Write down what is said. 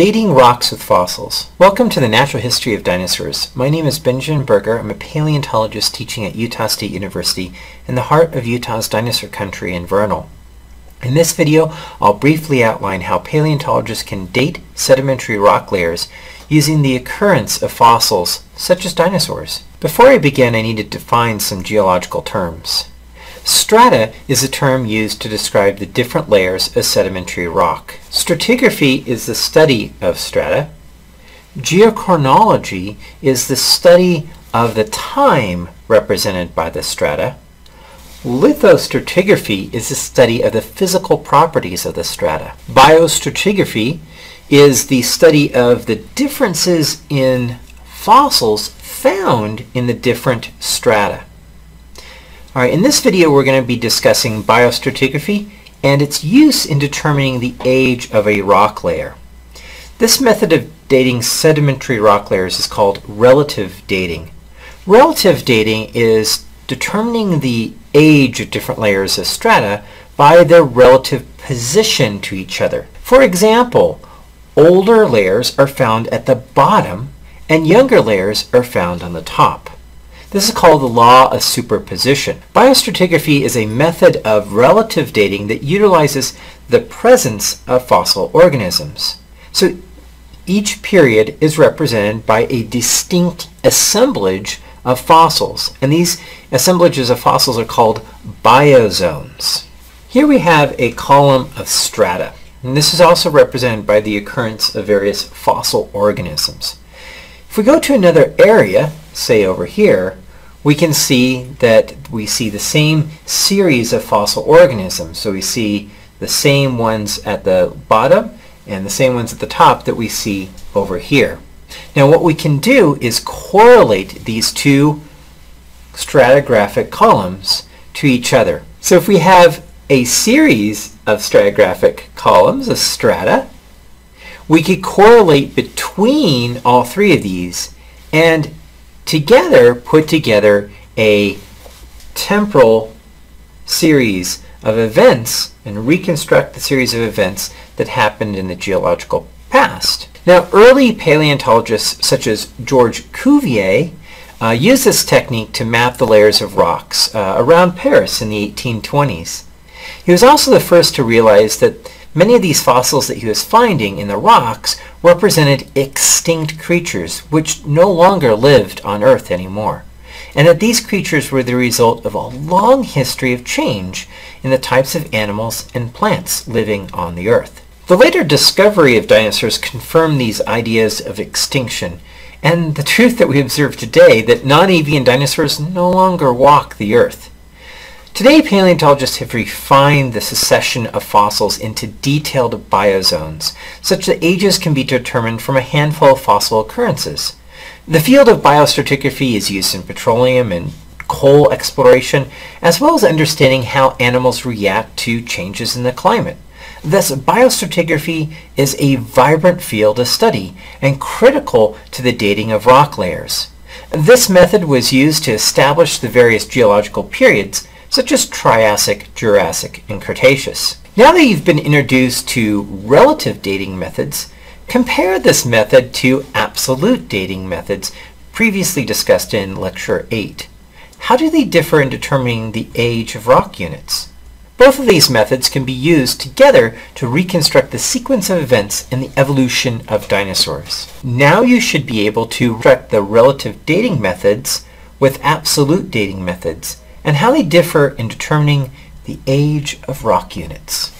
Dating rocks with fossils. Welcome to the Natural History of Dinosaurs. My name is Benjamin Burger. I'm a paleontologist teaching at Utah State University in the heart of Utah's dinosaur country in Vernal. In this video, I'll briefly outline how paleontologists can date sedimentary rock layers using the occurrence of fossils, such as dinosaurs. Before I begin, I need to define some geological terms. Strata is a term used to describe the different layers of sedimentary rock. Stratigraphy is the study of strata. Geochronology is the study of the time represented by the strata. Lithostratigraphy is the study of the physical properties of the strata. Biostratigraphy is the study of the differences in fossils found in the different strata. All right, in this video we're going to be discussing biostratigraphy and its use in determining the age of a rock layer. This method of dating sedimentary rock layers is called relative dating. Relative dating is determining the age of different layers of strata by their relative position to each other. For example, older layers are found at the bottom and younger layers are found on the top. This is called the law of superposition. Biostratigraphy is a method of relative dating that utilizes the presence of fossil organisms. So each period is represented by a distinct assemblage of fossils, and these assemblages of fossils are called biozones. Here we have a column of strata, and this is also represented by the occurrence of various fossil organisms. If we go to another area, say over here, we can see that we see the same series of fossil organisms. So we see the same ones at the bottom and the same ones at the top that we see over here. Now what we can do is correlate these two stratigraphic columns to each other. So if we have a series of stratigraphic columns, of strata, we could correlate between all three of these and together put together a temporal series of events and reconstruct the series of events that happened in the geological past. Now, early paleontologists such as Georges Cuvier used this technique to map the layers of rocks around Paris in the 1820s. He was also the first to realize that many of these fossils that he was finding in the rocks represented extinct creatures which no longer lived on Earth anymore, and that these creatures were the result of a long history of change in the types of animals and plants living on the Earth. The later discovery of dinosaurs confirmed these ideas of extinction and the truth that we observe today that non-avian dinosaurs no longer walk the Earth. Today, paleontologists have refined the succession of fossils into detailed biozones, such that ages can be determined from a handful of fossil occurrences. The field of biostratigraphy is used in petroleum and coal exploration, as well as understanding how animals react to changes in the climate. Thus, biostratigraphy is a vibrant field of study and critical to the dating of rock layers. This method was used to establish the various geological periods such as Triassic, Jurassic, and Cretaceous. Now that you've been introduced to relative dating methods, compare this method to absolute dating methods previously discussed in Lecture 8. How do they differ in determining the age of rock units? Both of these methods can be used together to reconstruct the sequence of events in the evolution of dinosaurs. Now you should be able to reconstruct the relative dating methods with absolute dating methods and how they differ in determining the age of rock units.